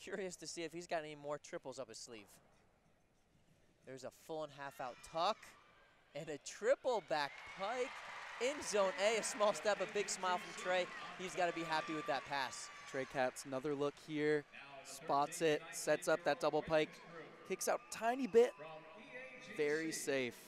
Curious to see if he's got any more triples up his sleeve. There's a full and half out tuck and a triple back pike. In zone A, a small step, a big smile from Trey. He's got to be happy with that pass. Trey Katz, another look here, spots it, sets up that double pike, kicks out tiny bit, very safe.